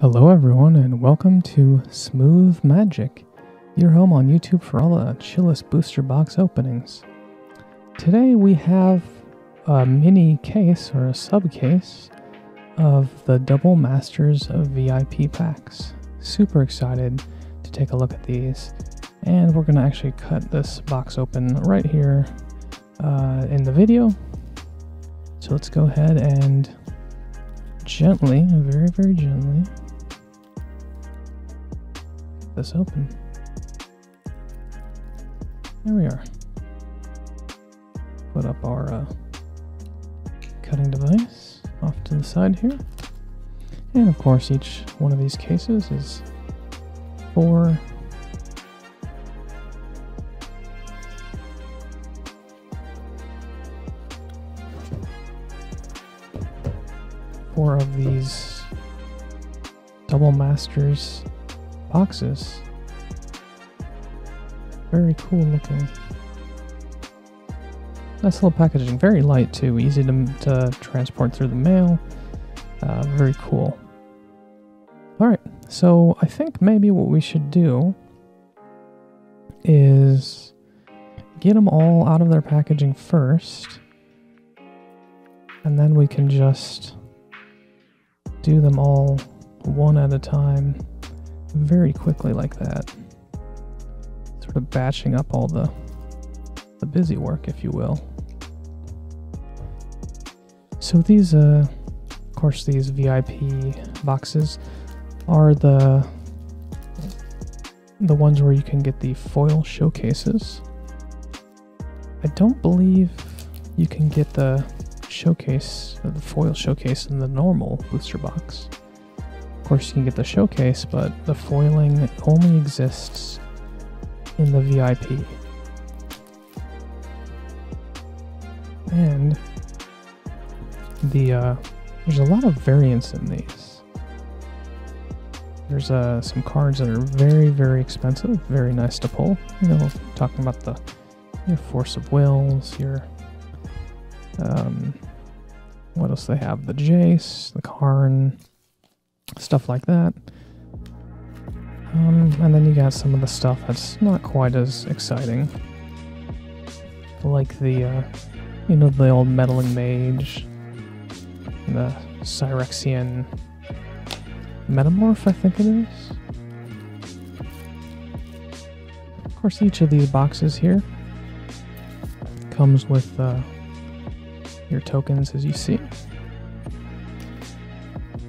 Hello everyone and welcome to Smooth Magic, your home on YouTube for all the chillest booster box openings. Today we have a mini case or a sub case of the Double Masters VIP packs. Super excited to take a look at these, and we're going to actually cut this box open right here in the video. So let's go ahead and gently, very, very gently, this open. There we are. Put up our cutting device off to the side here. And of course, each one of these cases is four of these Double Masters boxes. Very cool looking. Nice little packaging. Very light too. Easy to transport through the mail. Very cool. Alright, so I think maybe what we should do is get them all out of their packaging first, and then we can just do them all one at a time very quickly like that, sort of batching up all the busy work, if you will. So these of course these VIP boxes are the ones where you can get the foil showcases. I don't believe you can get the showcase, the foil showcase, in the normal booster box. Of course you can get the showcase, but the foiling only exists in the VIP. And the there's a lot of variants in these. There's some cards that are very, very expensive, very nice to pull. You know, talking about your Force of Wills, your what else they have? The Jace, the Karn, stuff like that. And then you got some of the stuff that's not quite as exciting, like the you know, the old Meddling Mage, the Cyrexian Metamorph, I think it is. Of course, each of these boxes here comes with your tokens, as you see.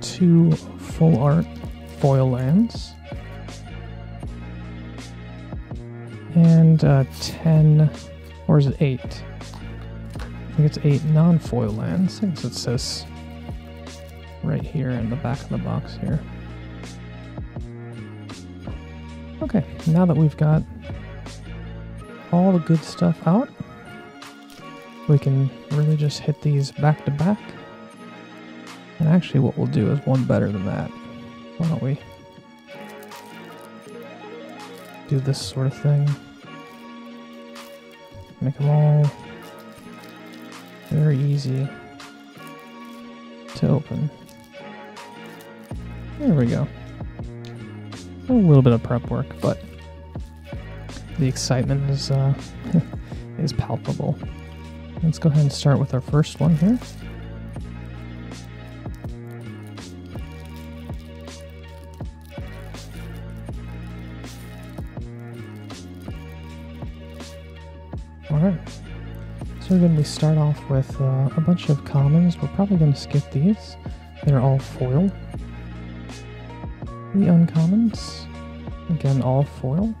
2 full art foil lands. And 10, or is it 8? I think it's 8 non-foil lands, since it says right here in the back of the box here. Okay, now that we've got all the good stuff out, we can really just hit these back to back. And actually what we'll do is one better than that. Why don't we do this sort of thing? Make them all very easy to open. There we go. A little bit of prep work, but the excitement is is palpable. Let's go ahead and start with our first one here. Alright, so again we start off with a bunch of commons. We're probably going to skip these. They're all foil. The uncommons, again all foil.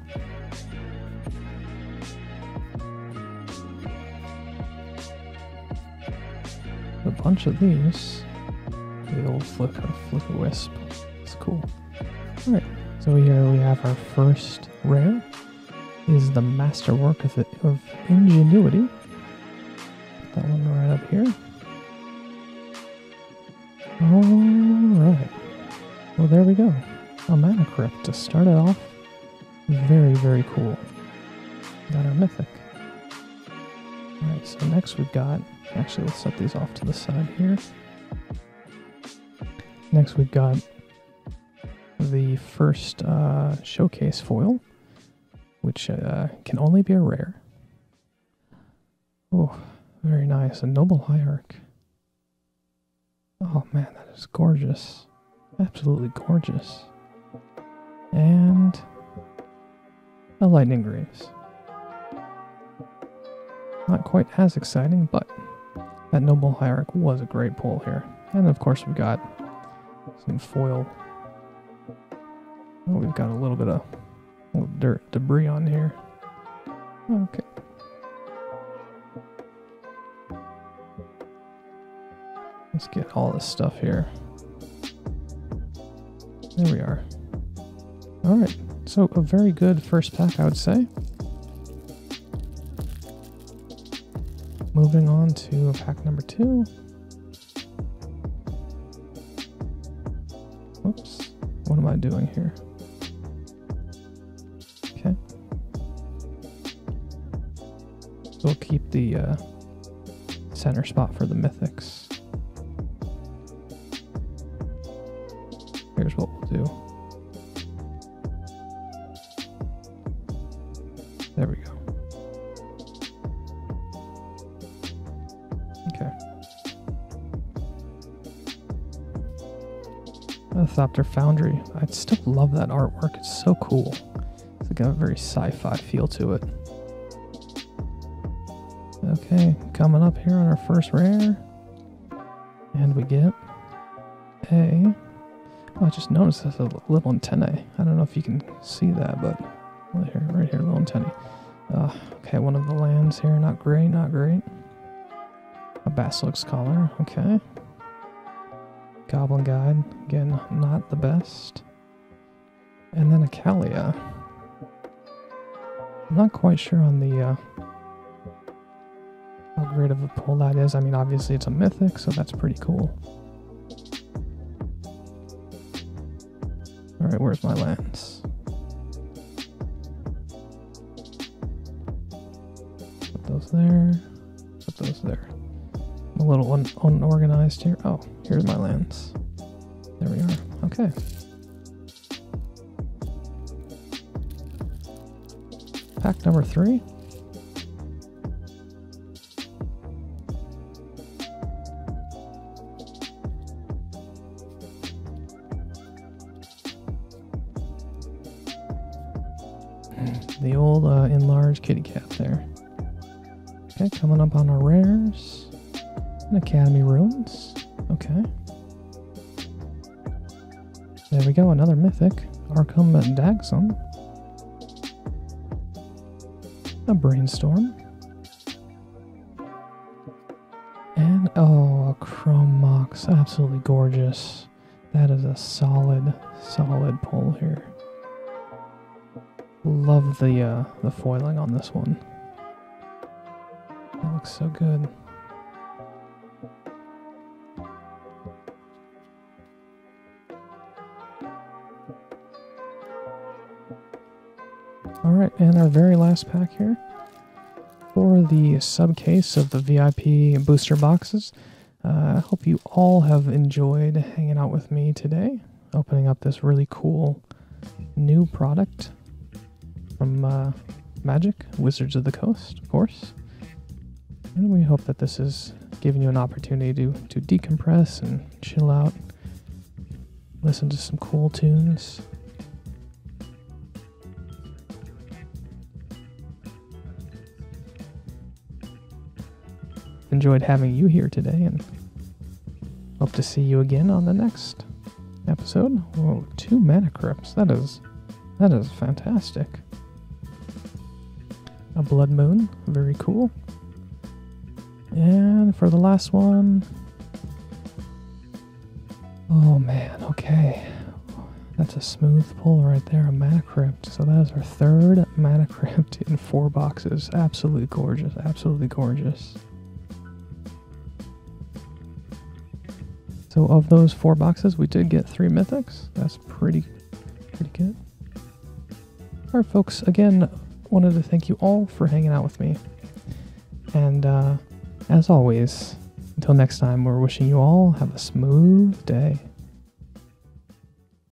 Bunch of these. The old flicker wisp. It's cool. Alright, so here we have our first rare. Is the masterwork of ingenuity. Put that one right up here. Alright. Well, there we go. A Mana Crypt to start it off. Very, very cool. Got our mythic. Alright, so next we've got, actually, let's set these off to the side here. Next we've got the first showcase foil, which can only be a rare. Oh, very nice. A Noble Hierarch. Oh man, that is gorgeous. Absolutely gorgeous. And a Lightning Greaves. Not quite as exciting, but that Noble Hierarch was a great pull here. And of course we've got some foil. Oh, we've got a little bit of dirt debris on here. Okay. Let's get all this stuff here. There we are. Alright, so a very good first pack, I would say. Moving on to pack number 2. Whoops, what am I doing here? Okay. So we'll keep the center spot for the mythics. Here's what we'll do. There we go. Thopter Foundry. I still love that artwork. It's so cool. It's got a very sci-fi feel to it. Okay, coming up here on our first rare. And we get a... Oh, I just noticed there's a little antennae. I don't know if you can see that, but... Right here, little antennae. Okay, one of the lands here. Not great, not great. A Basilisk Collar. Okay. Goblin Guide, again, not the best. And then a Kalia. I'm not quite sure on the how great of a pull that is. I mean, obviously it's a mythic, so that's pretty cool. Alright, where's my lands? Put those there. Put those there. I'm a little unorganized here. Oh, here's my lands. There we are. Okay. Pack number 3. The old enlarged kitty cat there. Okay, coming up on our rares. Academy Ruins. Okay. There we go, another mythic. Arcum Daxon. A Brainstorm. And, oh, a Chrome Mox. Absolutely gorgeous. That is a solid, solid pull here. Love the foiling on this one. That looks so good. Alright, and our very last pack here for the subcase of the VIP booster boxes. I hope you all have enjoyed hanging out with me today, opening up this really cool new product from Magic, Wizards of the Coast, of course. And we hope that this is giving you an opportunity to decompress and chill out, listen to some cool tunes. Enjoyed having you here today and hope to see you again on the next episode. Whoa, 2 Mana Crypts. That is fantastic. A Blood Moon, very cool. And for the last one, oh man, okay. That's a smooth pull right there, a Mana Crypt. So that is our 3rd Mana Crypt in 4 boxes. Absolutely gorgeous, absolutely gorgeous. So of those 4 boxes, we did get 3 mythics. That's pretty good. All right, folks. Again, wanted to thank you all for hanging out with me. And as always, until next time, we're wishing you all have a smooth day.